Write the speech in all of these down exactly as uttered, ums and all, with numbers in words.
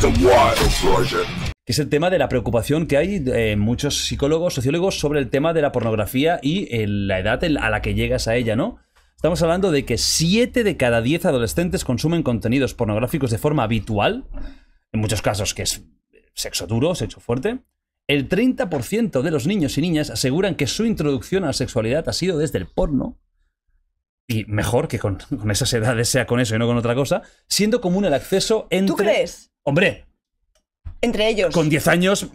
Que es el tema de la preocupación que hay eh, muchos psicólogos, sociólogos, sobre el tema de la pornografía y eh, la edad a la que llegas a ella, ¿no? Estamos hablando de que siete de cada diez adolescentes consumen contenidos pornográficos de forma habitual, en muchos casos que es sexo duro, sexo fuerte. El treinta por ciento de los niños y niñas aseguran que su introducción a la sexualidad ha sido desde el porno. Y mejor que con, con esas edades sea con eso y no con otra cosa, siendo común el acceso entre... ¿Tú crees? Hombre. Entre ellos. Con diez años...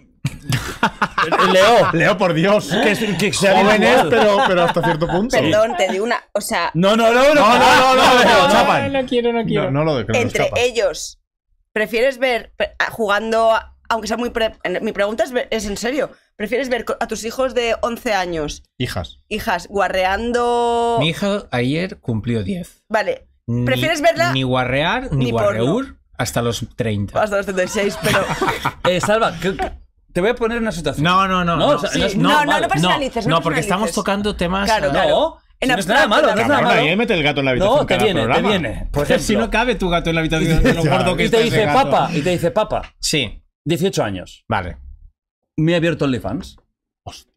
Leo, Leo, por Dios, que, que se jóvenes, pero, pero hasta cierto punto. Perdón, te digo una, o sea... No, no, no, no, no, no, no, no, no, no, no, no quiero, no quiero. No, no lo de, que entre nos ellos, ¿prefieres ver jugando, aunque sea muy... Pre mi pregunta es, es en serio, ¿prefieres ver a tus hijos de once años? Hijas. Hijas, guarreando... Mi hija ayer cumplió diez. Vale, ¿prefieres ni, verla? Ni guarrear, ni, ni guarreur, porno. Hasta los treinta. Hasta los treinta y seis, pero... eh, Salva, ¿qué...? Te voy a poner una situación. No, no, no. No, no, sí. no, no, no, no personalices. No, no, no porque estamos tocando temas. Claro, claro. No, en si no es nada malo. No es nada malo. Ahí mete el gato en la habitación. No, te viene, programa. te viene. Por ejemplo, si no cabe tu gato en la habitación, de lo gordo que y te dice papá, y te dice papá. Sí. dieciocho años. Vale. Me he abierto OnlyFans. Hostia.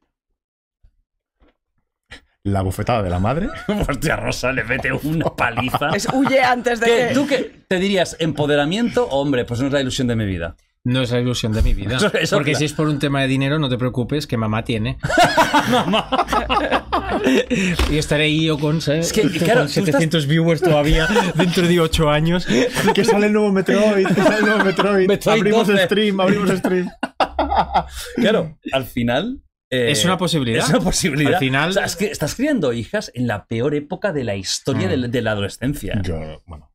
La bofetada de la madre. Hostia, Rosa, le mete una paliza. Es huye antes de que... ¿Tú qué te dirías? ¿Empoderamiento? Hombre, pues no es la ilusión de mi vida. No es la ilusión de mi vida. Eso, eso, porque claro. Si es por un tema de dinero, no te preocupes, que mamá tiene. Mamá. Y estaré yo con, es que, claro, con setecientos estás... viewers todavía dentro de ocho años. Que sale el nuevo Metroid, que sale el nuevo Metroid. Metroid abrimos doce. Stream, abrimos stream. Claro, al final... Eh, es una posibilidad. Es una posibilidad. Al final... O sea, es que estás criando hijas en la peor época de la historia mm. de, la, de la adolescencia. Yo, bueno...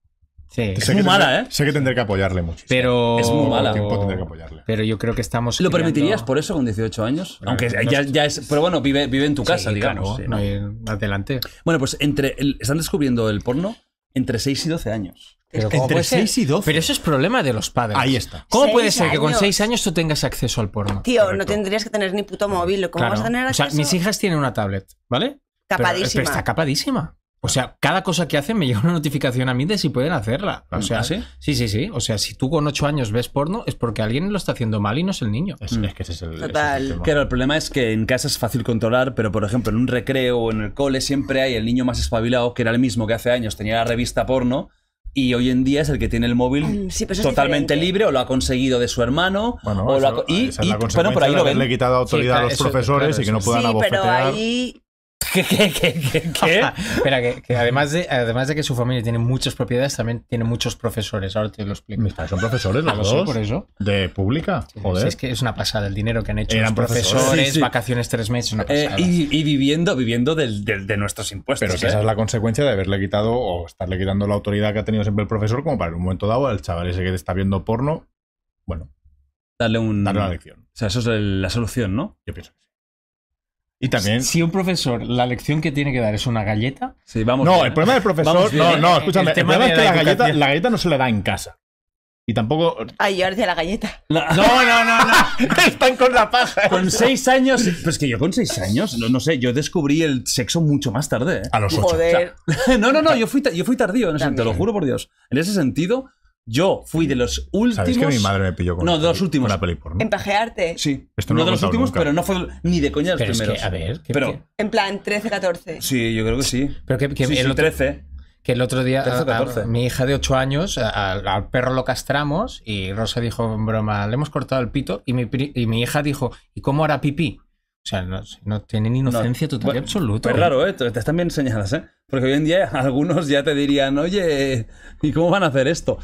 Sí. Es muy mala, ¿eh? Sé que tendré que apoyarle mucho. Pero... Es muy mala. Que apoyarle. Pero yo creo que estamos... ¿Lo creando... permitirías por eso con dieciocho años? Pero aunque no ya, es... ya es... Pero bueno, vive, vive en tu casa, sí, digamos. Claro, sí, ¿no? Adelante. Bueno, pues entre el... están descubriendo el porno entre seis y doce años. Pero entre seis y doce. Pero eso es problema de los padres. Ahí está. ¿Cómo puede ser años? Que con seis años tú tengas acceso al porno? Tío, correcto. No tendrías que tener ni puto móvil. ¿Cómo claro. vas a tener acceso? O sea, mis hijas tienen una tablet, ¿vale? Capadísima. Pero, pero está capadísima. O sea, cada cosa que hacen me llega una notificación a mí de si pueden hacerla. O sea, ¿ah, sí? Sí, sí, sí. O sea, si tú con ocho años ves porno es porque alguien lo está haciendo mal y no es el niño. Es, mm. es que ese es el, total. Ese es el claro, el problema es que en casa es fácil controlar, pero por ejemplo en un recreo o en el cole siempre hay el niño más espabilado, que era el mismo que hace años tenía la revista porno, y hoy en día es el que tiene el móvil sí, totalmente libre, o lo ha conseguido de su hermano, bueno, o eso, lo ha, y, esa es la y bueno, por ahí lo ven. Le he quitado autoridad sí, claro, a los eso, profesores claro, y que no puedan sí, abofetear. Pero ahí... ¿Qué? ¿Qué? ¿Qué? ¿Qué? ¿Qué? Espera, que, que además, de, además de que su familia tiene muchas propiedades, también tiene muchos profesores. Ahora te lo explico. Mis padres son profesores, los ah, dos. Por eso. ¿De pública? Joder. Sí, es que es una pasada el dinero que han hecho. Eran los profesores, profesores sí, sí. vacaciones tres meses, una pasada. Eh, y, y viviendo, viviendo del, del, de nuestros impuestos. Pero ¿eh? Esa es la consecuencia de haberle quitado o estarle quitando la autoridad que ha tenido siempre el profesor, como para en un momento dado al chaval ese que te está viendo porno, bueno, darle, un, darle una lección. O sea, eso es el, la solución, ¿no? Yo pienso que sí. Y también... Si un profesor, la lección que tiene que dar es una galleta... Sí, vamos no, bien. El problema del profesor... No, no, escúchame. El, el problema es que la, la galleta, la galleta no se le da en casa. Y tampoco... Ay, yo decía la galleta. No, no, no, no. Están con la paja. Con seis años... Pues que yo con seis años, no, no sé, yo descubrí el sexo mucho más tarde. ¿Eh? A los ocho. Joder. O sea, no, no, no, yo fui, yo fui tardío. En ese, te lo juro por Dios. En ese sentido, yo fui de los últimos... ¿Sabéis que mi madre me pilló con no, de los últimos. Con la peli porno? Empajearte. Sí. Esto no, no de los últimos, nunca. Pero no fue ni de coña de los pero primeros. Es que, a ver... Que, pero, que, en plan, trece, catorce. Sí, yo creo que sí. Pero que, que sí, el sí, otro, trece. Que el otro día trece, a, a, mi hija de ocho años, a, a, al perro lo castramos y Rosa dijo en broma, le hemos cortado el pito y mi, y mi hija dijo, ¿y cómo hará pipí? O sea, no, no tienen inocencia no, total bueno, absoluta. Pues raro, ¿eh? Te están bien enseñadas, ¿eh? Porque hoy en día algunos ya te dirían, oye, ¿y cómo van a hacer esto?